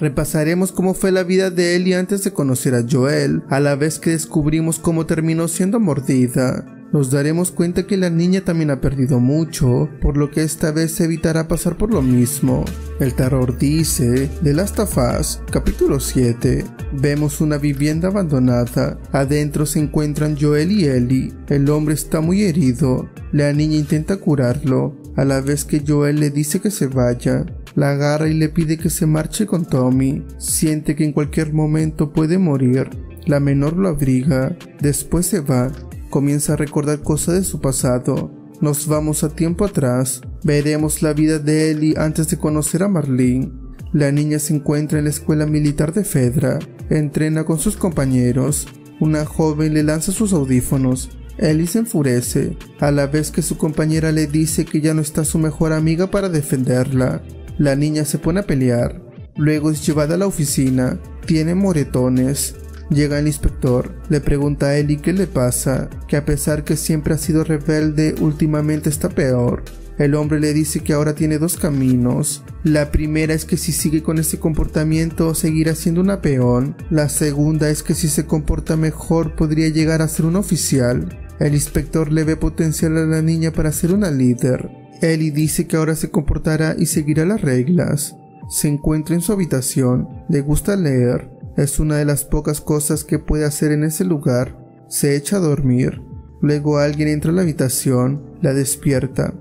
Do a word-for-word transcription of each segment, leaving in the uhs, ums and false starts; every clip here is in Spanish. Repasaremos cómo fue la vida de Ellie antes de conocer a Joel, a la vez que descubrimos cómo terminó siendo mordida. Nos daremos cuenta que la niña también ha perdido mucho, por lo que esta vez evitará pasar por lo mismo. El terror dice, The Last of Us, capítulo siete. Vemos una vivienda abandonada. Adentro se encuentran Joel y Ellie. El hombre está muy herido. La niña intenta curarlo, a la vez que Joel le dice que se vaya. La agarra y le pide que se marche con Tommy. Siente que en cualquier momento puede morir. La menor lo abriga. Después se va. Comienza a recordar cosas de su pasado. Nos vamos a tiempo atrás. Veremos la vida de Ellie antes de conocer a Marlene. La niña se encuentra en la escuela militar de Fedra. Entrena con sus compañeros. Una joven le lanza sus audífonos. Ellie se enfurece, a la vez que su compañera le dice que ya no está su mejor amiga para defenderla. La niña se pone a pelear. Luego es llevada a la oficina. Tiene moretones. Llega el inspector, le pregunta a Ellie qué le pasa, que a pesar que siempre ha sido rebelde, últimamente está peor. El hombre le dice que ahora tiene dos caminos. La primera es que si sigue con ese comportamiento seguirá siendo una peón. La segunda es que si se comporta mejor podría llegar a ser un oficial. El inspector le ve potencial a la niña para ser una líder. Ellie dice que ahora se comportará y seguirá las reglas. Se encuentra en su habitación, le gusta leer. Es una de las pocas cosas que puede hacer en ese lugar. Se echa a dormir. Luego alguien entra a la habitación, la despierta.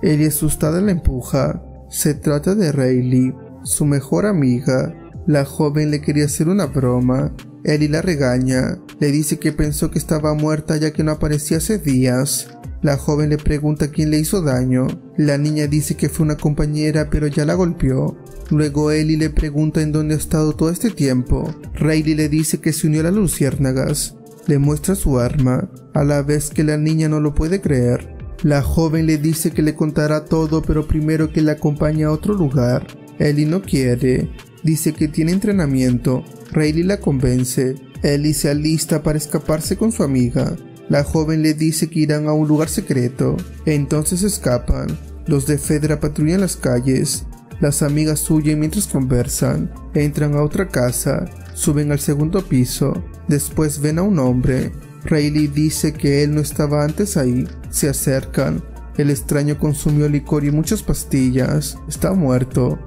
Ellie asustada la empuja. Se trata de Riley, su mejor amiga. La joven le quería hacer una broma. Ellie la regaña. Le dice que pensó que estaba muerta ya que no aparecía hace días. La joven le pregunta quién le hizo daño. La niña dice que fue una compañera pero ya la golpeó. Luego Ellie le pregunta en dónde ha estado todo este tiempo. Riley le dice que se unió a las luciérnagas. Le muestra su arma, a la vez que la niña no lo puede creer. La joven le dice que le contará todo pero primero que la acompañe a otro lugar. Ellie no quiere. Dice que tiene entrenamiento. Riley la convence. Ellie se alista para escaparse con su amiga. La joven le dice que irán a un lugar secreto. Entonces escapan. Los de Fedra patrullan las calles. Las amigas huyen mientras conversan. Entran a otra casa. Suben al segundo piso. Después ven a un hombre. Riley dice que él no estaba antes ahí. Se acercan. El extraño consumió licor y muchas pastillas. Está muerto.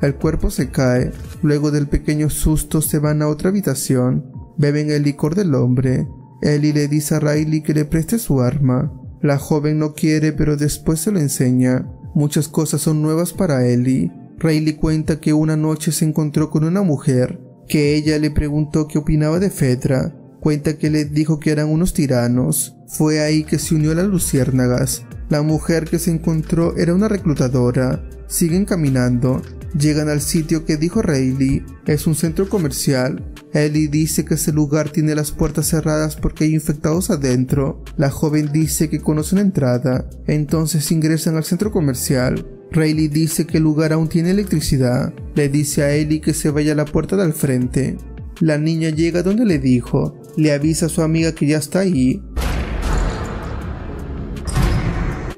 El cuerpo se cae. Luego del pequeño susto se van a otra habitación. Beben el licor del hombre. Ellie le dice a Riley que le preste su arma. La joven no quiere, pero después se lo enseña. Muchas cosas son nuevas para Ellie. Riley cuenta que una noche se encontró con una mujer, que ella le preguntó qué opinaba de Fedra. Cuenta que le dijo que eran unos tiranos. Fue ahí que se unió a las luciérnagas. La mujer que se encontró era una reclutadora. Siguen caminando. Llegan al sitio que dijo Riley. Es un centro comercial. Ellie dice que ese lugar tiene las puertas cerradas porque hay infectados adentro. La joven dice que conoce una entrada. Entonces ingresan al centro comercial. Riley dice que el lugar aún tiene electricidad. Le dice a Ellie que se vaya a la puerta del frente. La niña llega donde le dijo. Le avisa a su amiga que ya está ahí.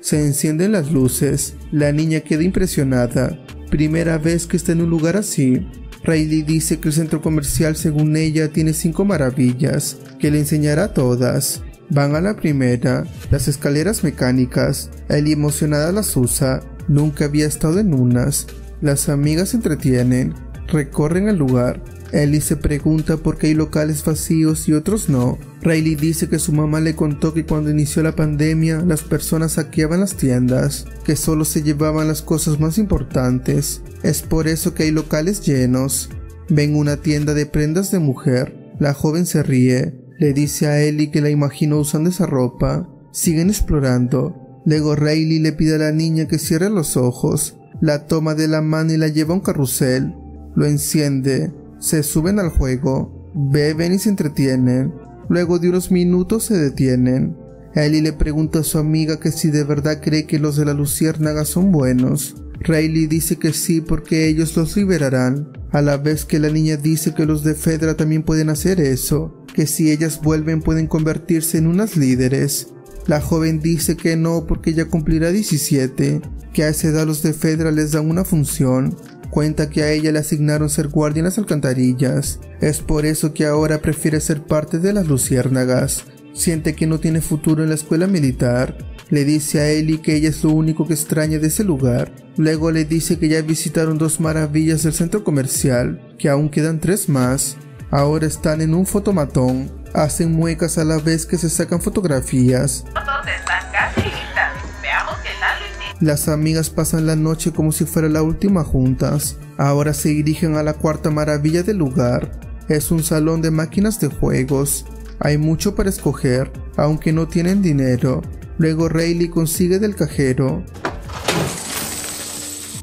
Se encienden las luces. La niña queda impresionada. Primera vez que está en un lugar así. Riley dice que el centro comercial, según ella, tiene cinco maravillas, que le enseñará todas. Van a la primera, las escaleras mecánicas. Ellie emocionada las usa, nunca había estado en unas. Las amigas se entretienen, recorren el lugar. Ellie se pregunta por qué hay locales vacíos y otros no. Riley dice que su mamá le contó que cuando inició la pandemia, las personas saqueaban las tiendas, que solo se llevaban las cosas más importantes. Es por eso que hay locales llenos. Ven una tienda de prendas de mujer. La joven se ríe. Le dice a Ellie que la imaginó usando esa ropa. Siguen explorando. Luego Riley le pide a la niña que cierre los ojos. La toma de la mano y la lleva a un carrusel. Lo enciende. Se suben al juego, beben y se entretienen. Luego de unos minutos se detienen. Ellie le pregunta a su amiga que si de verdad cree que los de la luciérnaga son buenos. Riley dice que sí porque ellos los liberarán, a la vez que la niña dice que los de Fedra también pueden hacer eso, que si ellas vuelven pueden convertirse en unas líderes. La joven dice que no porque ya cumplirá diecisiete, que a esa edad los de Fedra les dan una función. Cuenta que a ella le asignaron ser guardia en las alcantarillas. Es por eso que ahora prefiere ser parte de las luciérnagas. Siente que no tiene futuro en la escuela militar. Le dice a Ellie que ella es lo único que extraña de ese lugar. Luego le dice que ya visitaron dos maravillas del centro comercial, que aún quedan tres más. Ahora están en un fotomatón. Hacen muecas a la vez que se sacan fotografías. Todos están casi listas. Veamos qué tal lo hicimos. Las amigas pasan la noche como si fuera la última juntas. Ahora se dirigen a la cuarta maravilla del lugar. Es un salón de máquinas de juegos. Hay mucho para escoger, aunque no tienen dinero. Luego Riley consigue del cajero.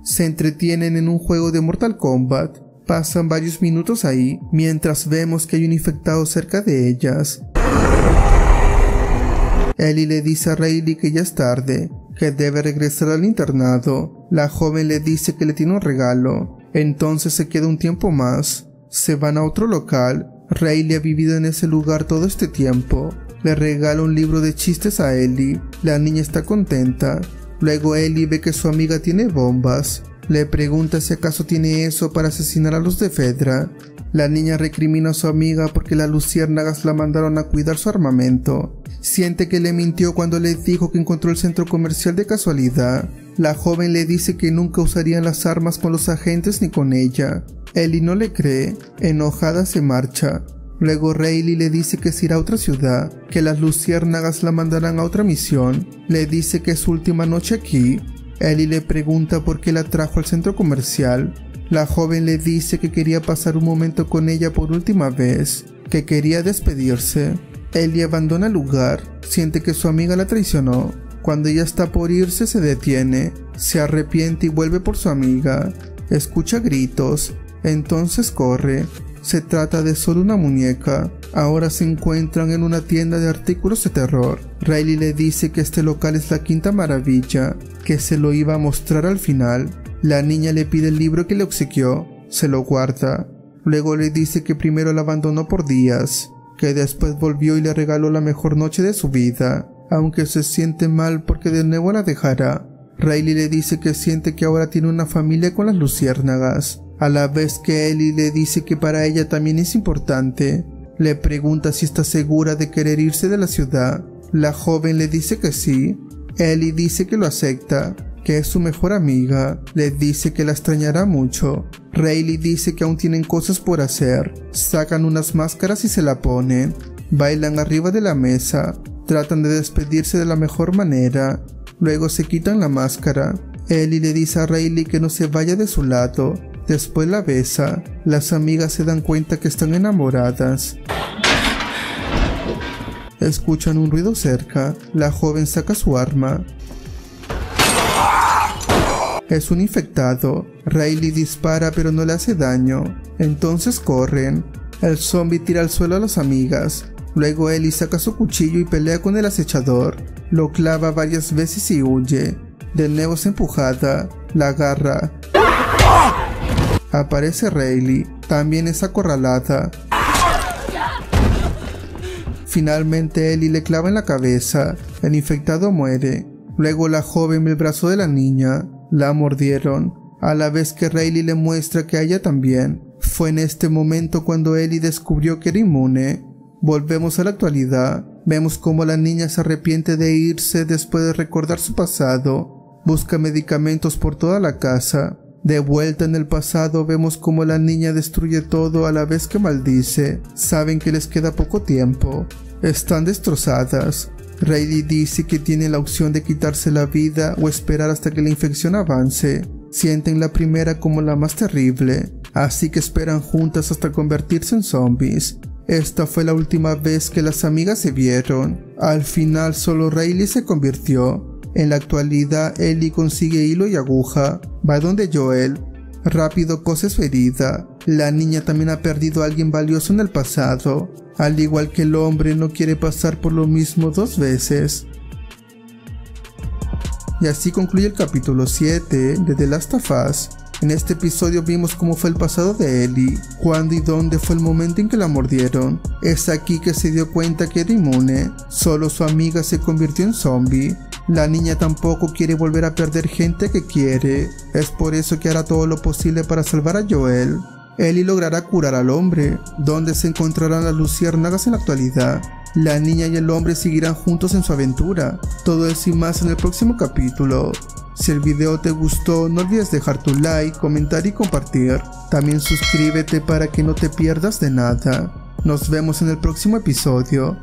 Se entretienen en un juego de Mortal Kombat. Pasan varios minutos ahí, mientras vemos que hay un infectado cerca de ellas. Ellie le dice a Riley que ya es tarde, que debe regresar al internado. La joven le dice que le tiene un regalo. Entonces se queda un tiempo más. Se van a otro local. Riley ha vivido en ese lugar todo este tiempo. Le regala un libro de chistes a Ellie. La niña está contenta. Luego Ellie ve que su amiga tiene bombas. Le pregunta si acaso tiene eso para asesinar a los de Fedra. La niña recrimina a su amiga porque las luciérnagas la mandaron a cuidar su armamento. Siente que le mintió cuando le dijo que encontró el centro comercial de casualidad. La joven le dice que nunca usarían las armas con los agentes ni con ella. Ellie no le cree. Enojada se marcha. Luego Riley le dice que se irá a otra ciudad, que las luciérnagas la mandarán a otra misión. Le dice que es su última noche aquí. Ellie le pregunta por qué la trajo al centro comercial. La joven le dice que quería pasar un momento con ella por última vez, que quería despedirse. Ellie abandona el lugar, siente que su amiga la traicionó. Cuando ella está por irse se detiene, se arrepiente y vuelve por su amiga. Escucha gritos, entonces corre. Se trata de solo una muñeca. Ahora se encuentran en una tienda de artículos de terror. Riley le dice que este local es la quinta maravilla, que se lo iba a mostrar al final. La niña le pide el libro que le obsequió, se lo guarda. Luego le dice que primero la abandonó por días, que después volvió y le regaló la mejor noche de su vida, aunque se siente mal porque de nuevo la dejará. Riley le dice que siente que ahora tiene una familia con las luciérnagas. A la vez que Ellie le dice que para ella también es importante. Le pregunta si está segura de querer irse de la ciudad. La joven le dice que sí. Ellie dice que lo acepta, que es su mejor amiga. Le dice que la extrañará mucho. Riley dice que aún tienen cosas por hacer. Sacan unas máscaras y se la ponen. Bailan arriba de la mesa. Tratan de despedirse de la mejor manera. Luego se quitan la máscara. Ellie le dice a Riley que no se vaya de su lado. Después la besa. Las amigas se dan cuenta que están enamoradas. Escuchan un ruido cerca. La joven saca su arma. Es un infectado. Riley dispara pero no le hace daño. Entonces corren. El zombie tira al suelo a las amigas. Luego Ellie saca su cuchillo y pelea con el acechador. Lo clava varias veces y huye. De nuevo es empujada. La agarra. Aparece Riley, también es acorralada. Finalmente Ellie le clava en la cabeza, el infectado muere. Luego la joven ve el brazo de la niña, la mordieron, a la vez que Riley le muestra que a ella también. Fue en este momento cuando Ellie descubrió que era inmune. Volvemos a la actualidad, vemos cómo la niña se arrepiente de irse después de recordar su pasado. Busca medicamentos por toda la casa. De vuelta en el pasado vemos como la niña destruye todo a la vez que maldice. Saben que les queda poco tiempo. Están destrozadas. Riley dice que tiene la opción de quitarse la vida o esperar hasta que la infección avance. Sienten la primera como la más terrible, así que esperan juntas hasta convertirse en zombies. Esta fue la última vez que las amigas se vieron. Al final solo Riley se convirtió. En la actualidad, Ellie consigue hilo y aguja, va donde Joel, rápido cose su herida. La niña también ha perdido a alguien valioso en el pasado, al igual que el hombre no quiere pasar por lo mismo dos veces. Y así concluye el capítulo siete de The Last of Us. En este episodio vimos cómo fue el pasado de Ellie, cuándo y dónde fue el momento en que la mordieron. Es aquí que se dio cuenta que era inmune, solo su amiga se convirtió en zombie. La niña tampoco quiere volver a perder gente que quiere. Es por eso que hará todo lo posible para salvar a Joel. Ellie logrará curar al hombre, donde se encontrarán las luciérnagas en la actualidad. La niña y el hombre seguirán juntos en su aventura. Todo eso y más en el próximo capítulo. Si el video te gustó, no olvides dejar tu like, comentar y compartir. También suscríbete para que no te pierdas de nada. Nos vemos en el próximo episodio.